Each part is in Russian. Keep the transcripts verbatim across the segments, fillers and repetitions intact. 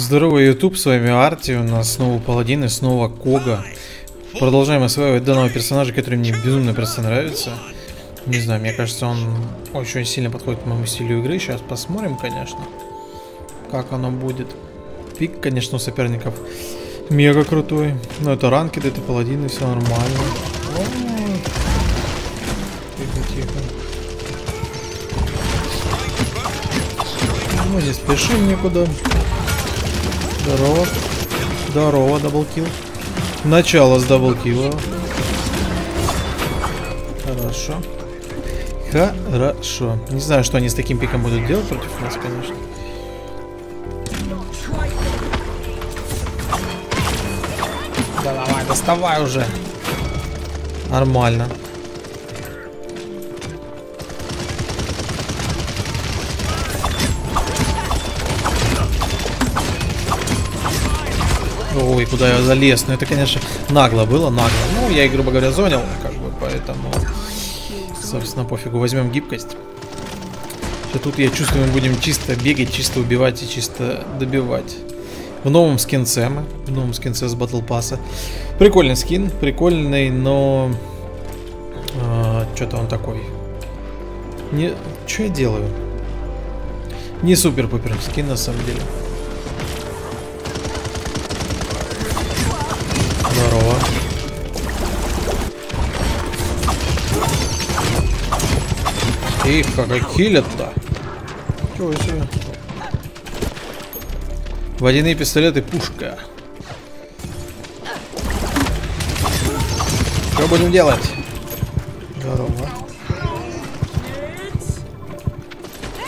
Здорово, YouTube, с вами Арти, у нас снова Паладин и снова Кога. Продолжаем осваивать данного персонажа, который мне безумно просто нравится. Не знаю, мне кажется, он очень сильно подходит к моему стилю игры. Сейчас посмотрим, конечно, как оно будет. Пик, конечно, у соперников мега крутой. Но это ранкет, это паладин, и все нормально. Тихо-тихо. Ну, здесь спешим никуда. Здорово. Здорово, даблкил. Начало с даблкила. Хорошо. Хорошо. Не знаю, что они с таким пиком будут делать против нас, конечно. Да, давай, доставай уже. Нормально. Ой, куда я залез? Ну это, конечно, нагло было, нагло. Ну, я, грубо говоря, зонил, как бы, поэтому, собственно, пофигу. Возьмем гибкость. И тут, я чувствую, мы будем чисто бегать, чисто убивать и чисто добивать. В новом скинце мы, в новом скинце с Battle Pass'а. Прикольный скин, прикольный, но... А, что-то он такой. Не... Что я делаю? Не супер-пупер скин, на самом деле. Здорово. Их как хилят-то. Чего себе? Водяные пистолеты, пушка. Что будем делать? Здорово.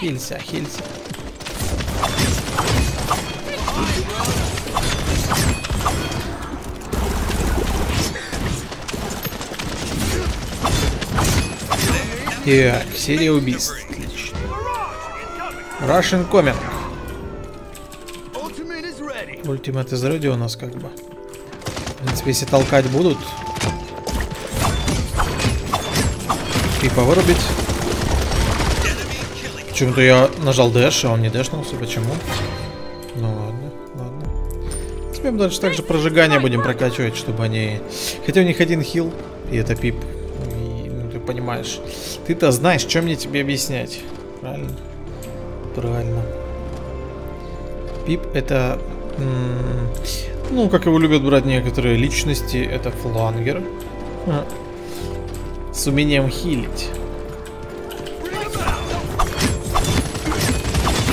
Хилься, хилься. Так, серия убийств. Отлично. Russian Comet. Ультимат из радио у нас как бы. В принципе, если толкать будут. Пипа вырубить. Почему-то я нажал дэш, а он не дэшнулся. Почему? Ну ладно, ладно. Успеем дальше также прожигание будем прокачивать, чтобы они... Хотя у них один хил, и это пип. Понимаешь, ты-то знаешь, что мне тебе объяснять, правильно? Правильно. Пип — это, ну, как его любят брать некоторые личности, это флангер а. с умением хилить.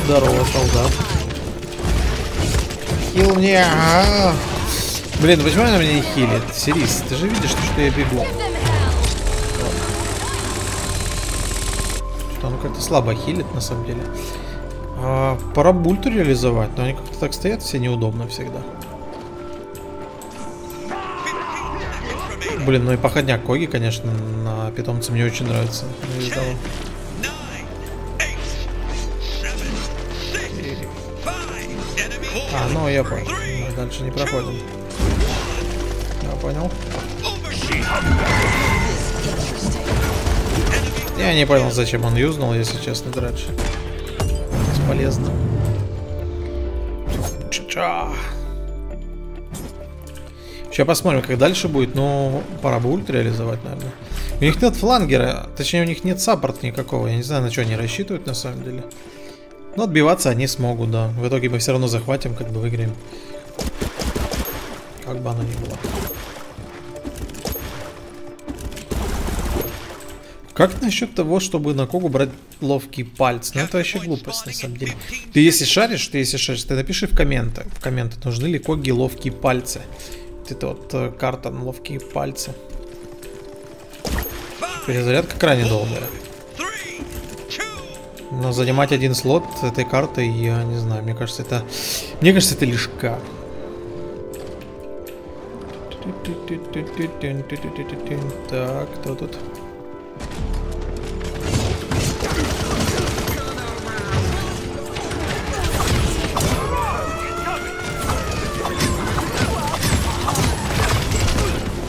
Здорово, солдат. Хил мне, а -а -а. Блин, почему она меня не хилит? Сирис, ты же видишь, что я бегу. Он как-то слабо хилит, на самом деле. А, пора бульт реализовать, но они как-то так стоят, все неудобно всегда. Блин, ну и походняк Коги, конечно, на питомце мне очень нравится. А, ну я понял. Мы дальше не проходим. Я понял. Я не понял, зачем он юзнул, если честно, раньше. Бесполезно. Ча-ча. Сейчас посмотрим, как дальше будет, но пора бы ульт реализовать, наверное. У них нет флангера, точнее у них нет саппорта никакого. Я не знаю, на что они рассчитывают на самом деле. Но отбиваться они смогут, да. В итоге мы все равно захватим, как бы выиграем. Как бы оно ни было. Как насчет того, чтобы на Когу брать ловкий палец? Ну это вообще глупость, на самом деле. Ты если шаришь, ты если шаришь, ты напиши в комментах, в комментах, нужны ли Коги ловкие пальцы. Вот это вот карта на ловкие пальцы. Перезарядка крайне долгая. Но занимать один слот этой картой, я не знаю, мне кажется, это... Мне кажется, это лишка. Так, кто тут?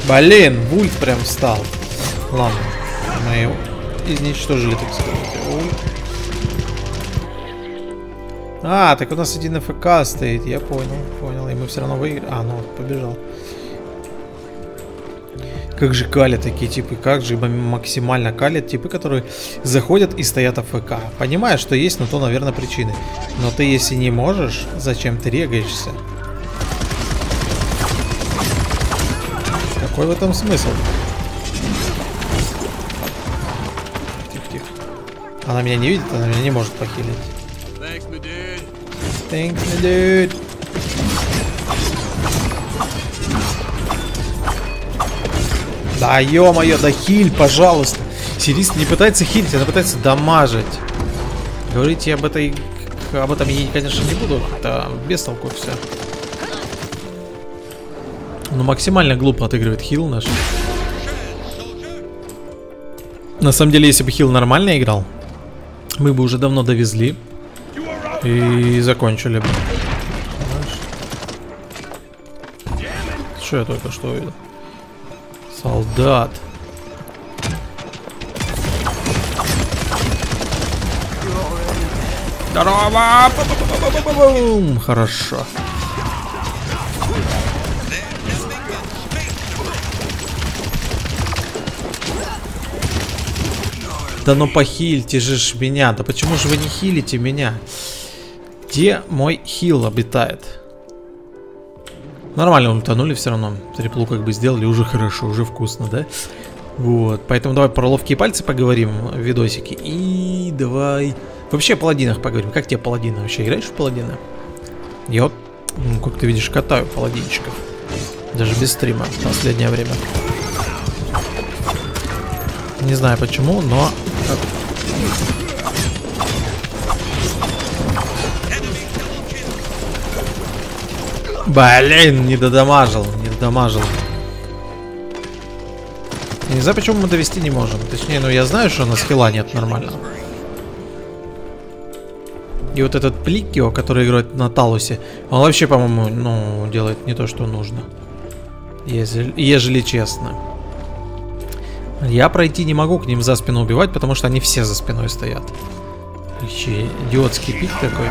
Блин, бульт прям встал. Ладно, мы его изничтожили, так сказать. А, так у нас один АФК стоит, я понял, понял, и мы все равно выиграли. А, ну, побежал. Как же калят такие типы, как же максимально калят типы, которые заходят и стоят АФК. Понимаешь, что есть, но то, наверное, причины. Но ты, если не можешь, зачем ты регаешься? Какой в этом смысл? Тихо-тихо. Она меня не видит, она меня не может похилить. Thanks, my dude. Thanks, my dude. Да ё-моё, да хиль, пожалуйста. Сирис не пытается хилить, она пытается дамажить. Говорите об этой... Об этом я, конечно, не буду. Это без толку все. Ну, максимально глупо отыгрывает хил наш. На самом деле, если бы хил нормально играл, мы бы уже давно довезли и закончили бы. Что я только что увидел? Солдат. Здорово! Хорошо. Да ну похильте же ж меня. Да почему же вы не хилите меня? Где мой хил обитает? Нормально ультанули все равно. Триплу как бы сделали, уже хорошо, уже вкусно, да? Вот, поэтому давай про ловкие пальцы поговорим, видосики. И давай... Вообще о паладинах поговорим. Как тебе паладины? Вообще играешь в паладины? Я вот, ну, как ты видишь, катаю паладинчиков. Даже без стрима в последнее время. Не знаю почему, но... Блин, не додамажил, не додамажил. Я не знаю, почему мы довести не можем. Точнее, ну я знаю, что у нас хила нет нормально. И вот этот Пликио, который играет на Талусе, он вообще, по-моему, ну, делает не то, что нужно. Ежели, ежели честно. Я пройти не могу к ним за спину убивать, потому что они все за спиной стоят. Вообще, идиотский пик такой.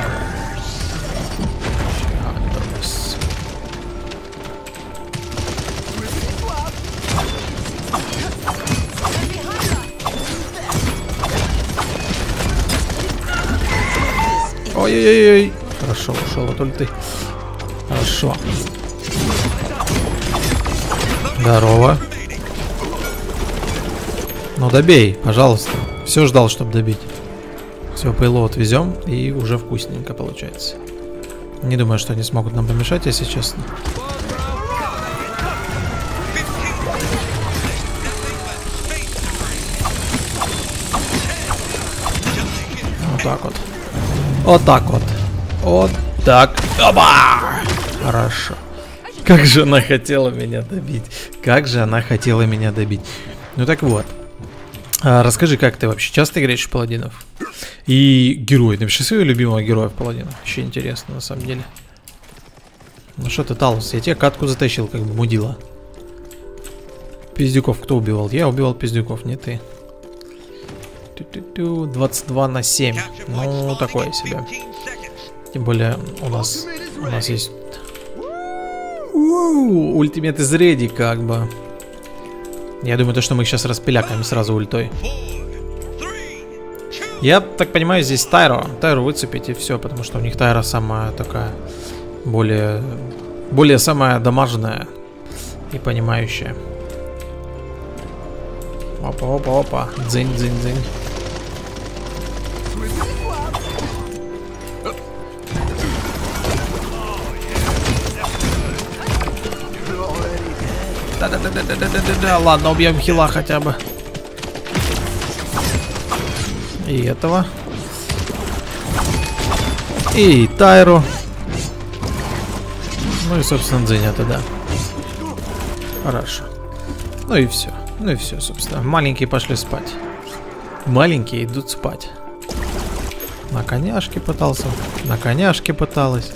Ой-ой-ой. Хорошо, ушел от ульты. Хорошо. Здорово. Ну добей, пожалуйста. Все ждал, чтобы добить. Все, ПЛО отвезем. И уже вкусненько получается. Не думаю, что они смогут нам помешать, если честно. Вот так вот. Вот так вот. Вот так. Оба! Хорошо. Как же она хотела меня добить. Как же она хотела меня добить. Ну так вот. А, расскажи, как ты вообще часто играешь в паладинов? И герой. Напиши своего любимого героя в паладинах. Вообще интересно, на самом деле. Ну что ты, Талус? Я тебе катку затащил, как бы мудила. Пиздюков кто убивал? Я убивал пиздюков, не ты. двадцать два на семь. Ну, такое себе. Тем более, у нас у нас есть... Ультимейт из реди, как бы. Я думаю, то, что мы их сейчас распилякаем сразу ультой. Я так понимаю, здесь Тайро. Тайро выцепить и все, потому что у них Тайро самая такая... Более... Более самая дамажная и понимающая. Опа, опа, опа. Дзинь, дзинь, дзинь. Да-да-да-да-да-да-да-да. Ладно, убьем хила хотя бы. И этого. И Тайру. Ну и, собственно, Дзенъята, да. Хорошо. Ну и все. Ну и все, собственно. Маленькие пошли спать. Маленькие идут спать. На коняшке пытался. На коняшке пыталась.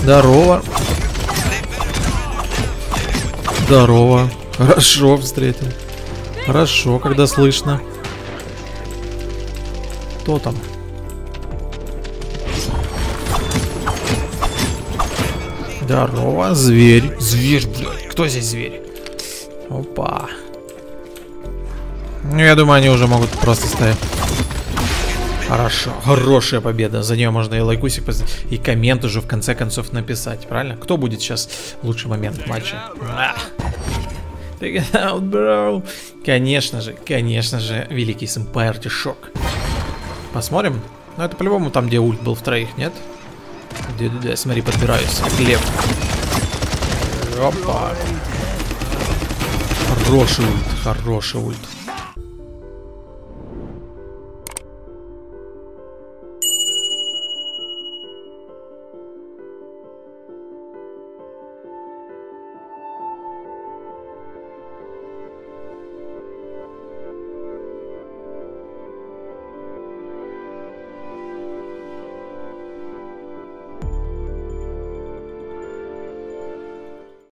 Здорово. Здорово. Хорошо встретил. Хорошо, когда слышно. Кто там? Здорово, зверь. Зверь, блядь. Кто здесь зверь? Опа. Ну, я думаю, они уже могут просто стоять. Хорошо. Хорошая победа. За нее можно и лайкусик поставить, и коммент уже в конце концов написать. Правильно? Кто будет сейчас лучший момент матча? Take it out, bro. Конечно же, конечно же, великий сэмпай Артишок. Посмотрим. Ну, это по-любому там, где ульт был в троих, нет? Да-да-да, смотри, подбираюсь. Лев. Опа. Хороший ульт, хороший ульт.